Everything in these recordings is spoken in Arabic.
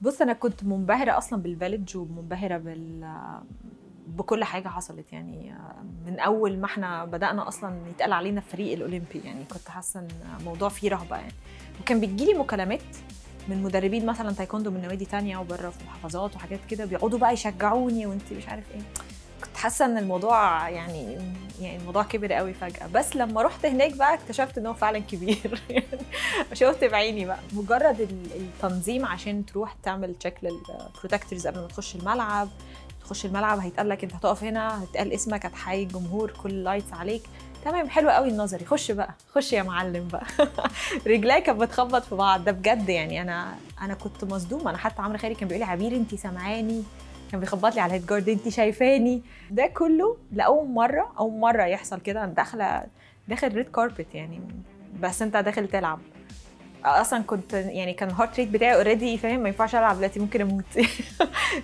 بص انا كنت منبهره اصلا بالفاليج ومنبهره بكل حاجه حصلت، يعني من اول ما احنا بدانا اصلا يتقال علينا الفريق الاولمبي، يعني كنت حاسه ان الموضوع فيه رهبه يعني. وكان بتجيلي مكالمات من مدربين مثلا تايكوندو من نوادي ثانيه وبره في محافظات وحاجات كده، بيقعدوا بقى يشجعوني وانت مش عارف ايه. كنت حاسه ان الموضوع يعني الموضوع كبر قوي فجاه، بس لما رحت هناك بقى اكتشفت ان هو فعلا كبير يعني شفت بعيني بقى. مجرد التنظيم عشان تروح تعمل تشيك للبروتكتورز قبل ما تخش الملعب، هيتقال لك انت هتقف هنا، هيتقال اسمك، هتحيي الجمهور، كل لايتس عليك، تمام، حلو قوي النظري، خش بقى، خش يا معلم بقى رجلي كانت بتخبط في بعض، ده بجد يعني انا كنت مصدومه. انا حتى عمرو خيري كان بيقول لي عبير انت سامعاني، كان بيخبط لي على الهيد جارد انت شايفاني، ده كله لاول مره، يحصل كده. انا داخل ريد كاربت يعني، بس انت داخل تلعب اصلا. كنت يعني كان الهارت ريت بتاعي اوريدي فاهم، ما ينفعش العب دلوقتي، ممكن اموت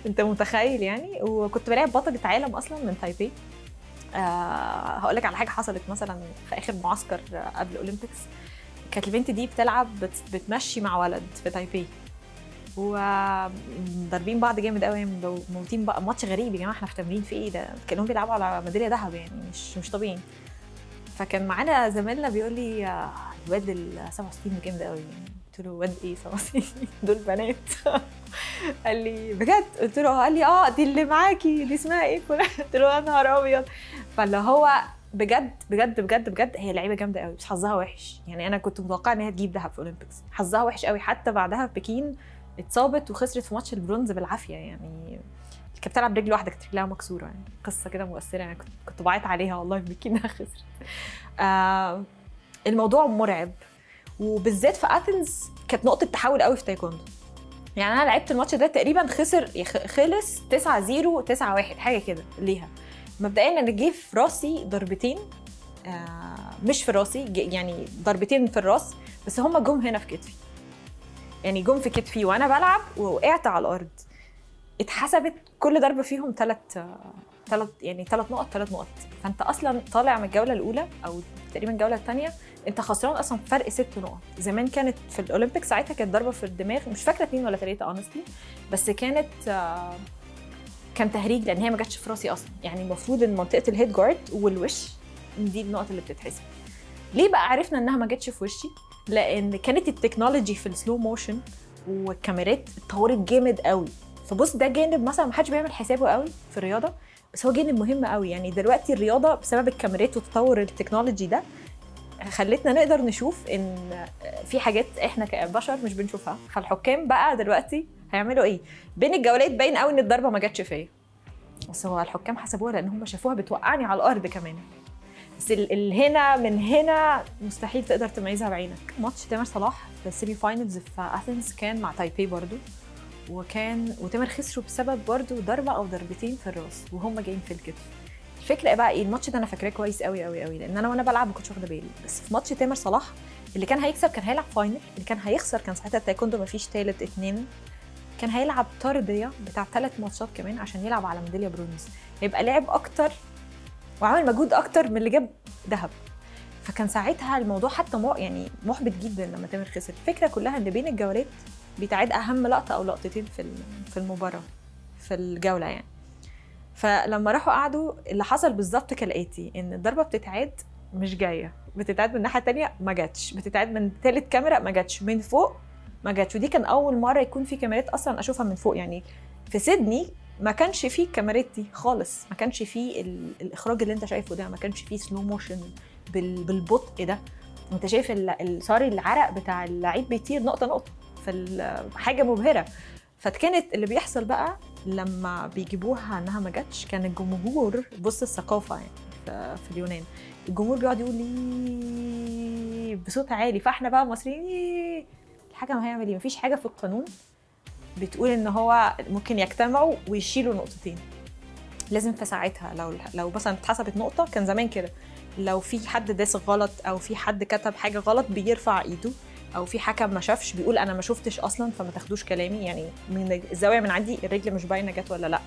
انت متخيل يعني. وكنت بلاعب بطله عالم اصلا من تايبيه. هقول لك على حاجه حصلت مثلا في اخر معسكر قبل الاولمبيكس. كانت البنت دي بتلعب بتمشي مع ولد في تايبيه وضاربين بعض جامد قوي، موتين بقى، ماتش غريب يا جماعه، احنا في تمرين في ايه ده؟ كانهم بيلعبوا على ميداليه ذهب يعني، مش طبيعي. فكان معانا زميلنا بيقول لي الواد ال 67 جامد قوي، قلت له واد ايه 67 دول بنات قال لي بجد؟ قلت له، قال لي اه دي اللي معاكي، دي اسمها ايه؟ قلت له يا نهار ابيض. فاللي هو بجد بجد بجد بجد هي لعيبه جامده قوي، بس حظها وحش يعني. انا كنت متوقعه ان هي تجيب ذهب في اولمبيكس، حظها وحش قوي. حتى بعدها في بكين اتصابت وخسرت في ماتش البرونز بالعافيه يعني، كانت بتلعب برجل واحده، كانت رجلها مكسوره يعني، قصه كده مؤثره يعني، كنت بعيط عليها والله في بكين انها خسرت. الموضوع مرعب، وبالذات في اثينز كانت نقطه تحول قوي في تايكوندو يعني. انا لعبت الماتش ده تقريبا خلص 9-0 9-1 حاجه كده ليها. مبدئيا انا جه في راسي ضربتين، مش في راسي يعني، ضربتين في الراس، بس هما جم هنا في كتفي يعني، جم في كتفي وانا بلعب، ووقعت على الارض. اتحسبت كل ضربه فيهم ثلاث نقط. فانت اصلا طالع من الجوله الاولى او تقريبا الجوله الثانيه انت خسران اصلا فرق 6 نقط. زمان كانت في الاولمبيك ساعتها كانت ضربه في الدماغ، مش فاكره 2 ولا 3 اونستلي، بس كان تهريج لان هي ما جاتش في راسي اصلا يعني. المفروض ان منطقه الهيد جارد والوش دي النقط اللي بتتحسب. ليه بقى عرفنا انها ما جاتش في وشي؟ لان كانت التكنولوجي في السلو موشن والكاميرات اتطورت جامد قوي. فبص ده جانب مثلا ما حدش بيعمل حسابه قوي في الرياضه، بس هو جانب مهم قوي يعني. دلوقتي الرياضه بسبب الكاميرات وتطور التكنولوجي ده خلتنا نقدر نشوف ان في حاجات احنا كبشر مش بنشوفها. فالحكام بقى دلوقتي هيعملوا ايه؟ بين الجولات باين قوي ان الضربه ما جاتش فيا، بس هو الحكام حسبوها لان هم شافوها بتوقعني على الارض كمان. بس هنا من هنا مستحيل تقدر تميزها بعينك. ماتش تامر صلاح في السيمي فاينلز في اثينز كان مع تايبي برضو، وتامر خسروا بسبب برضو ضربه او ضربتين في الراس وهم جايين في الكتف. الفكره بقى ايه؟ الماتش ده انا فاكراه كويس قوي قوي قوي، لان انا وانا بلعب ما كنتش واخده بالي. بس في ماتش تامر صلاح اللي كان هيكسب كان هيلعب فاينل، اللي كان هيخسر كان ساعتها التايكوندو ما فيش ثالث 2، كان هيلعب طرديه بتاع 3 ماتشات كمان عشان يلعب على ميداليه برونز، هيبقى لعب اكتر وعمل مجهود اكتر من اللي جاب ذهب. فكان ساعتها الموضوع حتى يعني محبط جدا لما تامر خسر. الفكره كلها ان بين الجولات بيتعاد اهم لقطه او لقطتين في المباراه في الجوله يعني. فلما راحوا قعدوا اللي حصل بالظبط كالاتي، ان الضربه بتتعاد مش جايه، بتتعاد من الناحيه الثانيه ما جاتش، بتتعاد من ثالث كاميرا ما جاتش، من فوق ما جاتش. ودي كان اول مره يكون في كاميرات اصلا اشوفها من فوق يعني. في سيدني ما كانش فيه الكاميرات دي خالص، ما كانش فيه الاخراج اللي انت شايفه ده، ما كانش فيه سلو موشن بالبطء ده. انت شايف العرق بتاع اللعيب بيطير نقطه نقطه، فحاجه مبهره. فكانت اللي بيحصل بقى لما بيجيبوها انها ما جاتش، كان الجمهور، بص الثقافه يعني في اليونان، الجمهور بيقعد يقول لي بصوت عالي، فاحنا بقى مصريين الحكم هيعمل ايه؟ مفيش حاجه في القانون بتقول ان هو ممكن يجتمعوا ويشيلوا 2 نقط. لازم في ساعتها لو مثلا اتحسبت نقطه، كان زمان كده لو في حد داس غلط او في حد كتب حاجه غلط بيرفع ايده، او في حكم ما شافش بيقول انا ما شفتش اصلا فما تاخدوش كلامي يعني، من الزاويه من عندي الرجل مش باينه جت ولا لا،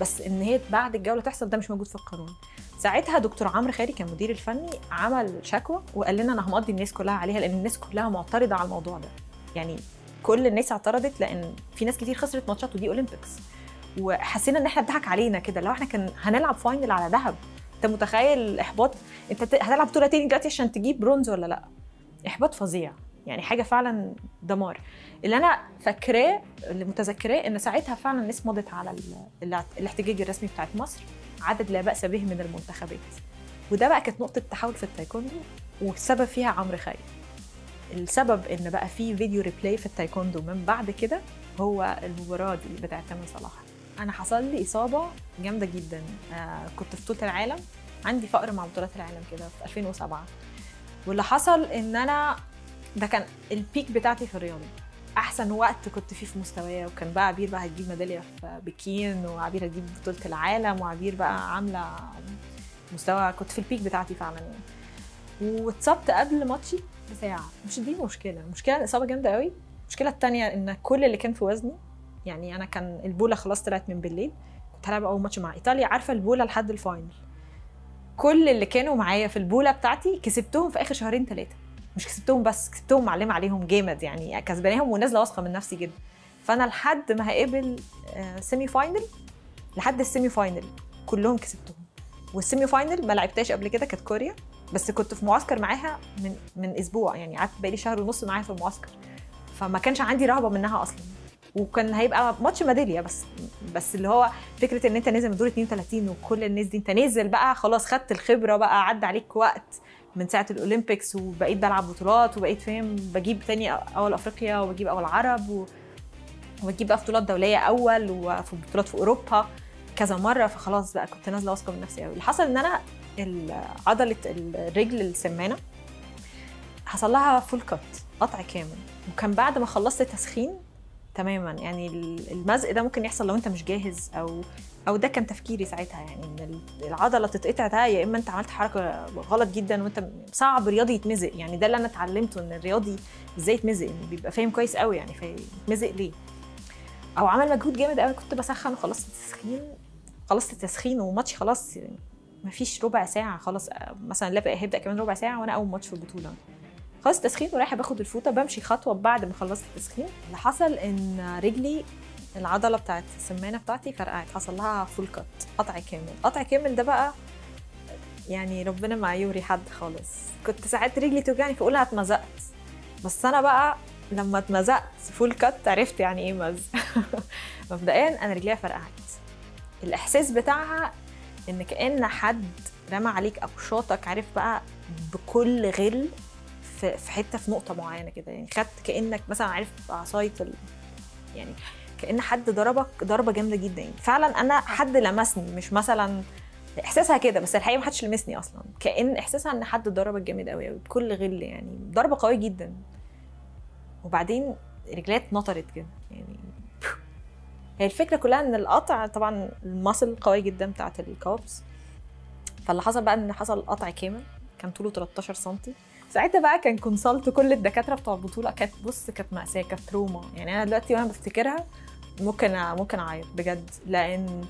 بس ان هي بعد الجوله تحصل ده مش موجود في القانون. ساعتها دكتور عمرو خيري كان المدير الفني عمل شكوى وقال لنا انا همضي الناس كلها عليها، لان الناس كلها معترضه على الموضوع ده يعني. كل الناس اعترضت لان في ناس كتير خسرت ماتشات ودي اولمبيكس، وحسينا ان احنا اتضحك علينا كده. لو احنا كان هنلعب فاينل على ذهب، انت متخيل الاحباط؟ انت هتلعب بطوله تاني دلوقتي عشان تجيب برونز ولا لا؟ احباط فظيع يعني، حاجه فعلا دمار. اللي انا فاكراه اللي متذكراه ان ساعتها فعلا الناس مضت على الاحتجاج الرسمي بتاعت مصر، عدد لا باس به من المنتخبات، وده بقى كانت نقطه تحول في التايكوندو والسبب فيها عمرو خيري. السبب ان بقى في فيديو ريبلاي في التايكوندو من بعد كده هو المباراه دي بتاعت تامر صلاح. انا حصل لي اصابه جامده جدا، كنت في بطوله العالم، عندي فقره مع بطولات العالم كده في 2007، واللي حصل ان انا ده كان البيك بتاعتي في الرياضه، احسن وقت كنت فيه في مستوايا، وكان بقى عبير بقى هتجيب ميداليه في بكين، وعبير هتجيب بطوله العالم، وعبير بقى عامله مستوى، كنت في البيك بتاعتي فعلا يعني. واتصبت قبل ماتشي بساعه، مش دي مشكله، المشكله الاصابه جامده قوي. المشكله الثانيه ان كل اللي كان في وزني، يعني انا كان البوله خلاص طلعت من بالليل، كنت هلعب اول ماتش مع ايطاليا، عارفه البوله لحد الفاينل، كل اللي كانوا معايا في البوله بتاعتي كسبتهم في اخر شهرين ثلاثه، مش كسبتهم بس، كسبتهم معلمه عليهم جامد يعني، كسباناهم ونازله واثقه من نفسي جدا. فانا لحد ما هقابل سيمي فاينل، لحد السيمي فاينل كلهم كسبتهم، والسيمي فاينل ما لعبتهاش قبل كده، كانت كوريا، بس كنت في معسكر معاها من اسبوع يعني، قعدت بقالي شهر ونص معاها في المعسكر، فما كانش عندي رهبه منها اصلا، وكان هيبقى ماتش ميداليه بس اللي هو فكره ان انت نازل من دور 32 وكل الناس دي، انت نازل بقى خلاص خدت الخبره بقى، عدى عليك وقت من ساعه الاولمبيكس، وبقيت بلعب بطولات، وبقيت فاهم بجيب تاني اول افريقيا، وبجيب اول عرب، وبجيب بقى بطولات دوليه اول، وفي بطولات في اوروبا كذا مره، فخلاص بقى كنت نازله واثقه من نفسي قوي. اللي حصل ان انا عضله الرجل السمانه حصل لها فول كات، قطع كامل، وكان بعد ما خلصت تسخين تماما يعني. المزق ده ممكن يحصل لو انت مش جاهز، او ده كان تفكيري ساعتها يعني، ان العضله تتقطع ده يا اما انت عملت حركه غلط جدا، وانت صعب رياضي يتمزق يعني. ده اللي انا اتعلمته، ان الرياضي ازاي يتمزق يعني، بيبقى فاهم كويس قوي يعني فيتمزق ليه، او عمل مجهود جامد قوي. كنت بسخن وخلصت التسخين، خلصت التسخين وماتشي خلاص يعني مفيش ربع ساعه، خلاص مثلا لا هيبدا كمان ربع ساعه، وانا اول ماتش في البطوله، خلصت التسخين ورايحه باخد الفوطه، بمشي خطوه بعد ما خلصت التسخين، اللي حصل ان رجلي العضله بتاعت السمانه بتاعتي فرقعت، حصل لها فول كات، قطع كامل. قطع كامل ده بقى يعني ربنا ما يوري حد خالص. كنت ساعات رجلي توجعني فاقول اتمزقت، بس انا بقى لما اتمزقت فول كات عرفت يعني ايه مز مبدئيا انا رجليها فرقعت، الاحساس بتاعها ان كأن حد رمى عليك اقشاطك، عارف بقى، بكل غل في حته، في نقطه معينه كده يعني، خدت كانك مثلا عارف عصايه يعني كان حد ضربك ضربه جامده جدا يعني. فعلا انا حد لمسني، مش مثلا احساسها كده، بس الحقيقه ما حدش لمسني اصلا، كان احساسها ان حد ضربك جامد قوي قوي بكل غل يعني، ضربه قويه جدا. وبعدين رجليها اتنطرت كده يعني. هي الفكره كلها ان القطع طبعا الماسل قويه جدا بتاعه الكابس، فاللي حصل بقى ان حصل قطع كامل، كان طوله 13 سم. ساعتها بقى كان كونسلت كل الدكاتره بتوع البطوله، كانت بص كانت مأساة، كانت تروما يعني. انا دلوقتي وانا بفتكرها ممكن اعيط بجد، لان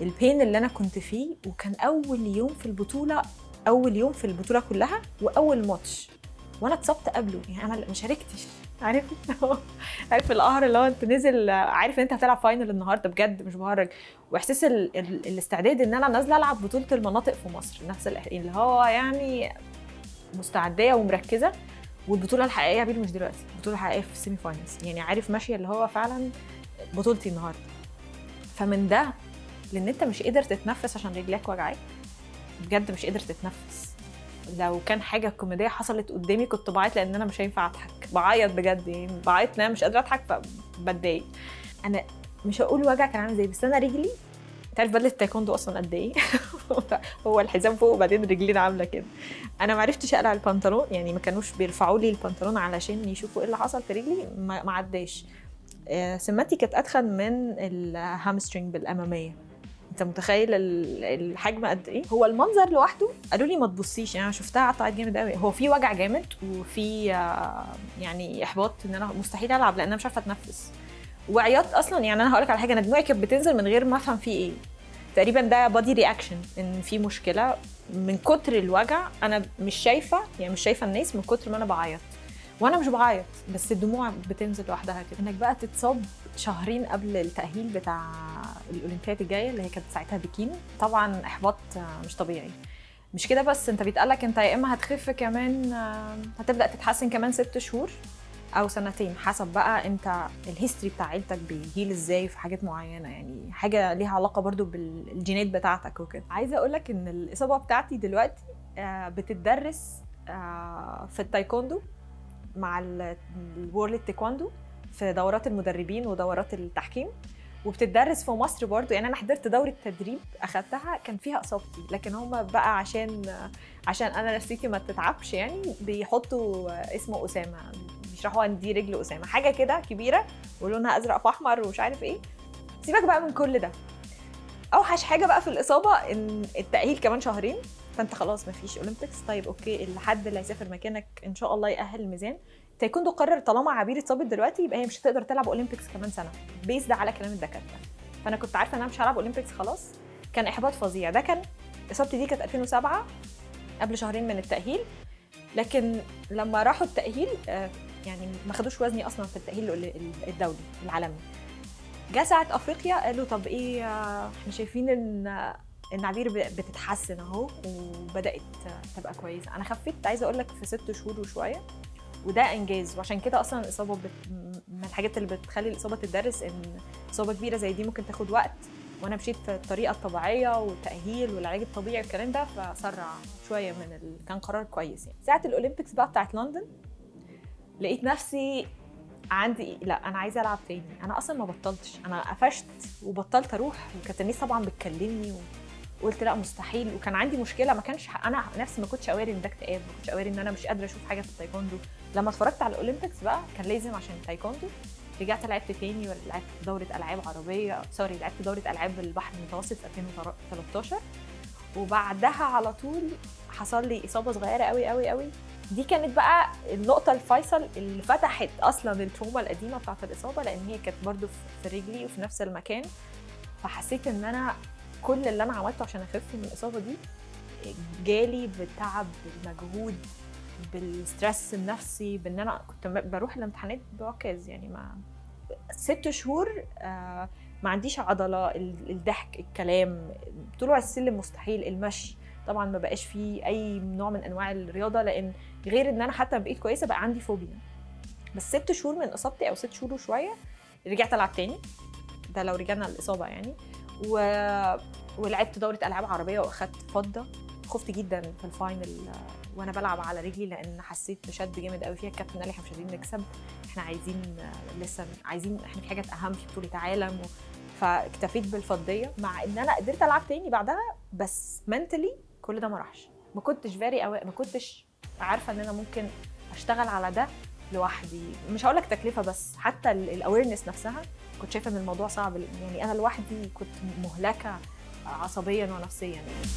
البين اللي انا كنت فيه، وكان اول يوم في البطوله، اول يوم في البطوله كلها، واول ماتش، وانا اتصبت قبله يعني، انا ما شاركتش، عارف عارف القهر اللي هو انت نازل عارف ان انت هتلعب فاينل النهارده، بجد مش بهرج، واحساس الاستعداد ان انا نازله العب بطوله المناطق في مصر، نفس اللي هو يعني مستعديه ومركزه. والبطوله الحقيقيه يا بير مش دلوقتي، البطوله الحقيقيه في السيمي فاينلز يعني، عارف ماشيه اللي هو فعلا بطولتي النهارده. فمن ده لان انت مش قادر تتنفس عشان رجلك وجعاك، بجد مش قادر تتنفس. لو كان حاجه كوميديه حصلت قدامي كنت بعيط، لان انا مش هينفع اضحك، بعيط بجد يعني، بعيط ان انا مش قادره اضحك، فبتضايق. انا مش هقول وجع كان عامل ازاي، بس انا رجلي، انت عارف بدله التايكوندو اصلا قد ايه؟ هو الحزام فوق وبعدين رجلين عامله كده. انا ما عرفتش اقلع البنطلون يعني، ما كانوش بيرفعوا لي البنطلون علشان يشوفوا ايه اللي حصل في رجلي، ما عداش. سمتي كانت اتخن من الهامسترينج بالاماميه، انت متخيل الحجم قد ايه؟ هو المنظر لوحده قالوا لي ما تبصيش يعني، انا شفتها قطعت جامد قوي. هو في وجع جامد، وفي يعني احباط ان انا مستحيل العب لان انا مش عارفه اتنفس، وعياط اصلا يعني. انا هقول لك على حاجه، انا دموعي كانت بتنزل من غير ما افهم في ايه، تقريبا ده بادي رياكشن ان في مشكله من كتر الوجع. انا مش شايفه يعني، مش شايفه الناس من كتر ما انا بعيط، وانا مش بعيط، بس الدموع بتنزل لوحدها كده. انك بقى تتصاب شهرين قبل التاهيل بتاع الاولمبياد الجايه اللي هي كانت ساعتها بكين، طبعا احباط مش طبيعي. مش كده بس، انت بيتقالك انت يا اما هتخف كمان، هتبدا تتحسن كمان 6 شهور او سنتين، حسب بقى انت الهيستوري بتاع عيلتك بيجيل ازاي في حاجات معينه، يعني حاجه ليها علاقه برضو بالجينات بتاعتك وكده. عايزه اقولك ان الاصابه بتاعتي دلوقتي بتتدرس في التايكوندو مع الورلد تايكوندو في دورات المدربين ودورات التحكيم، وبتتدرس في مصر برضو. يعني انا حضرت دوره تدريب اخدتها كان فيها اصابتي، لكن هم بقى عشان انا نفسيتي ما تتعبش يعني بيحطوا اسمه اسامه، بيشرحوا ان دي رجل اسامه، حاجه كده كبيره ولونها ازرق فاحمر ومش عارف ايه. سيبك بقى من كل ده، اوحش حاجه بقى في الاصابه ان التاهيل كمان شهرين، فانت خلاص مفيش اولمبيكس. طيب اوكي، الحد اللي هيسافر مكانك ان شاء الله يأهل الميزان. تايكوندو قرر طالما عبير اتصابت دلوقتي يبقى هي مش هتقدر تلعب اولمبيكس كمان سنه، بيس ده على كلام الدكاتره. فانا كنت عارفه ان انا مش هلعب اولمبيكس خلاص، كان احباط فظيع. ده كان اصابتي، دي كانت 2007 قبل شهرين من التاهيل. لكن لما راحوا التاهيل يعني ما خدوش وزني اصلا في التاهيل الدولي العالمي. جه ساعه افريقيا قالوا طب ايه، احنا شايفين ان عبير بتتحسن اهو وبدات تبقى كويسه. انا خفيت عايزه اقول لك في 6 شهور وشويه، وده انجاز. وعشان كده اصلا الاصابه من الحاجات اللي بتخلي الاصابه تدرس، ان اصابه كبيره زي دي ممكن تاخد وقت، وانا مشيت في الطريقه الطبيعيه والتاهيل والعلاج الطبيعي والكلام ده، فسرع شويه من كان قرار كويس. يعني ساعه الاولمبيكس بقى بتاعت لندن لقيت نفسي عندي لا انا عايزه العب تاني. انا اصلا ما بطلتش، انا قفشت وبطلت اروح، وكانت الناس طبعا بتكلمني وقلت لا مستحيل. وكان عندي مشكله، ما كانش انا نفسي، ما كنتش قواري ان ده اكتئاب، ما كنتش قواري ان انا مش قادره اشوف حاجه في التايكوندو. لما اتفرجت على الاولمبيكس بقى كان لازم، عشان التايكوندو رجعت لعبت تاني، ولا لعبت دوره العاب عربيه، سوري لعبت دوره العاب البحر المتوسط في 2013. وبعدها على طول حصل لي اصابه صغيره قوي قوي قوي، دي كانت بقى النقطه الفيصل اللي فتحت اصلا التروما القديمه بتاعه الاصابه، لان هي كانت برده في رجلي وفي نفس المكان. فحسيت ان انا كل اللي انا عملته عشان اخف من الاصابه دي جالي بالتعب بالمجهود بالستريس النفسي، بان انا كنت بروح الامتحانات بعكاز. يعني ما 6 شهور ما عنديش عضله، الضحك الكلام طلوع السلم مستحيل، المشي طبعا ما بقاش فيه اي نوع من انواع الرياضه، لان غير ان انا حتى بقيت كويسه بقى عندي فوبيا. بس 6 شهور من اصابتي او 6 شهور وشويه رجعت العب تاني، ده لو رجعنا الاصابه يعني. ولعبت دوره العاب عربيه واخدت فضه. خفت جدا في الفاينل وانا بلعب على رجلي، لان حسيت بشد جامد قوي فيها. الكابتن قال لي احنا مش عايزين نكسب، احنا عايزين لسه عايزين، احنا في حاجات اهم في بطوله عالم. فاكتفيت بالفضيه، مع ان انا قدرت العب تاني بعدها. بس منتلي كل ده ما راحش، ما كنتش ما كنتش عارفه ان انا ممكن اشتغل على ده لوحدي. مش هقول لك تكلفه، بس حتى الاويرنس نفسها كنت شايفه ان الموضوع صعب، يعني انا لوحدي كنت مهلكه عصبيا ونفسيا يعني.